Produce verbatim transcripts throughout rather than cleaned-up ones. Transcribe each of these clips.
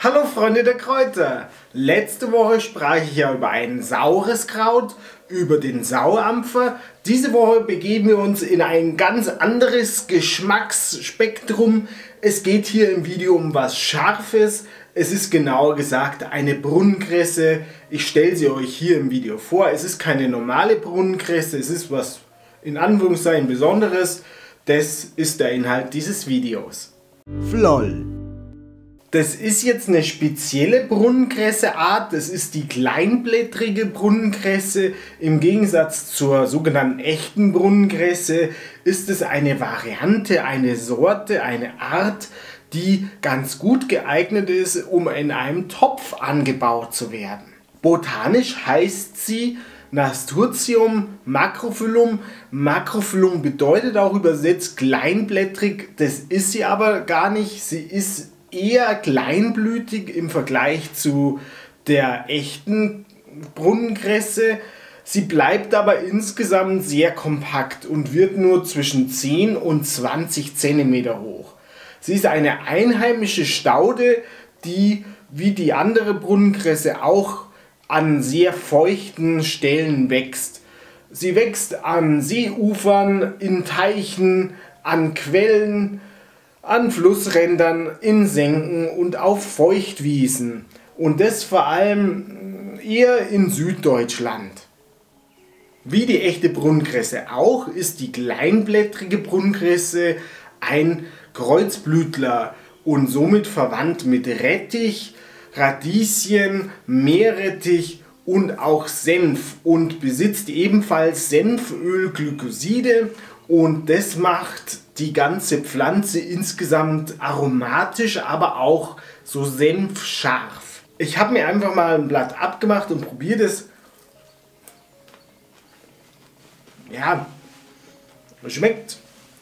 Hallo Freunde der Kräuter! Letzte Woche sprach ich ja über ein saures Kraut, über den Sauerampfer. Diese Woche begeben wir uns in ein ganz anderes Geschmacksspektrum. Es geht hier im Video um was Scharfes. Es ist genauer gesagt eine Brunnenkresse. Ich stelle sie euch hier im Video vor. Es ist keine normale Brunnenkresse, es ist was in Anführungszeichen Besonderes. Das ist der Inhalt dieses Videos. Floll. Das ist jetzt eine spezielle Brunnenkresse-Art, das ist die kleinblättrige Brunnenkresse. Im Gegensatz zur sogenannten echten Brunnenkresse ist es eine Variante, eine Sorte, eine Art, die ganz gut geeignet ist, um in einem Topf angebaut zu werden. Botanisch heißt sie Nasturtium macrophyllum. Macrophyllum bedeutet auch übersetzt kleinblättrig, das ist sie aber gar nicht, sie ist eher kleinblütig im Vergleich zu der echten Brunnenkresse. Sie bleibt aber insgesamt sehr kompakt und wird nur zwischen zehn und zwanzig Zentimeter hoch. Sie ist eine einheimische Staude, die wie die andere Brunnenkresse auch an sehr feuchten Stellen wächst. Sie wächst an Seeufern, in Teichen, an Quellen, an Flussrändern, in Senken und auf Feuchtwiesen. Und das vor allem eher in Süddeutschland. Wie die echte Brunnenkresse auch, ist die kleinblättrige Brunnenkresse ein Kreuzblütler und somit verwandt mit Rettich, Radieschen, Meerrettich und auch Senf und besitzt ebenfalls Senfölglykoside und das macht die ganze Pflanze insgesamt aromatisch, aber auch so senfscharf. Ich habe mir einfach mal ein Blatt abgemacht und probiere das. Ja, schmeckt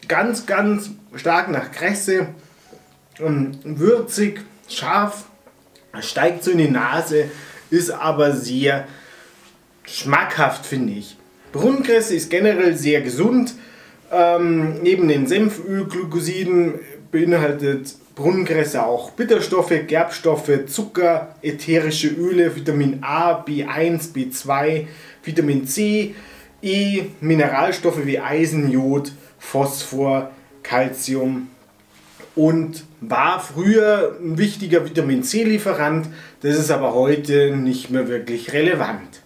ganz, ganz stark nach Kresse, würzig, scharf, steigt so in die Nase, ist aber sehr schmackhaft, finde ich. Brunnenkresse ist generell sehr gesund. Ähm, neben den Senfölglykosiden beinhaltet Brunnenkresse auch Bitterstoffe, Gerbstoffe, Zucker, ätherische Öle, Vitamin A, B eins, B zwei, Vitamin C, E, Mineralstoffe wie Eisen, Jod, Phosphor, Calcium und war früher ein wichtiger Vitamin C Lieferant, das ist aber heute nicht mehr wirklich relevant.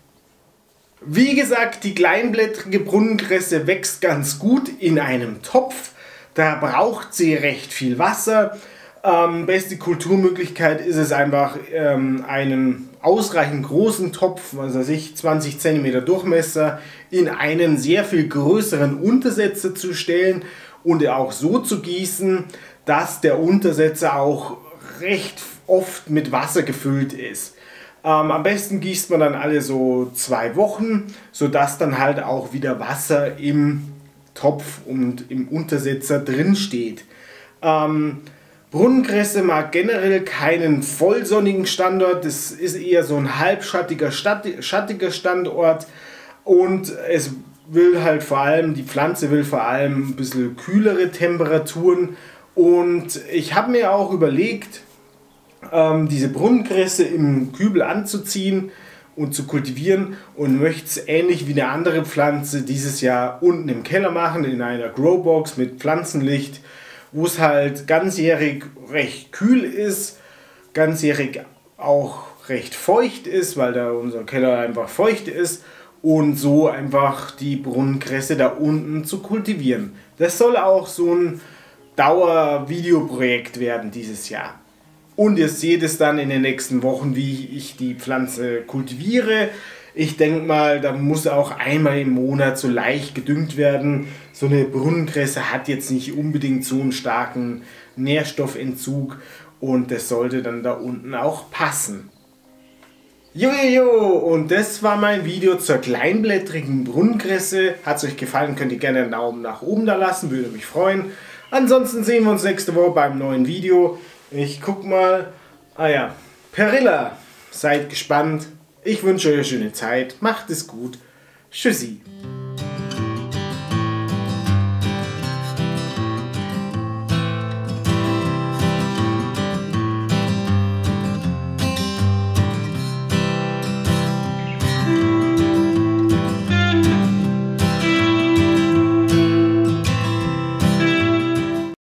Wie gesagt, die kleinblättrige Brunnenkresse wächst ganz gut in einem Topf, da braucht sie recht viel Wasser. Ähm, beste Kulturmöglichkeit ist es einfach, ähm, einen ausreichend großen Topf, was weiß ich, zwanzig Zentimeter Durchmesser, in einen sehr viel größeren Untersetzer zu stellen und auch so zu gießen, dass der Untersetzer auch recht oft mit Wasser gefüllt ist. Ähm, am besten gießt man dann alle so zwei Wochen, sodass dann halt auch wieder Wasser im Topf und im Untersetzer drin steht. Ähm, Brunnenkresse mag generell keinen vollsonnigen Standort, das ist eher so ein halbschattiger schattiger Standort und es will halt vor allem, die Pflanze will vor allem ein bisschen kühlere Temperaturen. Und ich habe mir auch überlegt, diese Brunnenkresse im Kübel anzuziehen und zu kultivieren und möchte es ähnlich wie eine andere Pflanze dieses Jahr unten im Keller machen, in einer Growbox mit Pflanzenlicht, wo es halt ganzjährig recht kühl ist, ganzjährig auch recht feucht ist, weil da unser Keller einfach feucht ist und so einfach die Brunnenkresse da unten zu kultivieren. Das soll auch so ein Dauer-Videoprojekt werden dieses Jahr. Und ihr seht es dann in den nächsten Wochen, wie ich die Pflanze kultiviere. Ich denke mal, da muss auch einmal im Monat so leicht gedüngt werden. So eine Brunnenkresse hat jetzt nicht unbedingt so einen starken Nährstoffentzug und das sollte dann da unten auch passen. Jojojo, und das war mein Video zur kleinblättrigen Brunnenkresse. Hat es euch gefallen, könnt ihr gerne einen Daumen nach oben da lassen, würde mich freuen. Ansonsten sehen wir uns nächste Woche beim neuen Video. Ich guck mal. Ah ja, Perilla. Seid gespannt. Ich wünsche euch eine schöne Zeit. Macht es gut. Tschüssi.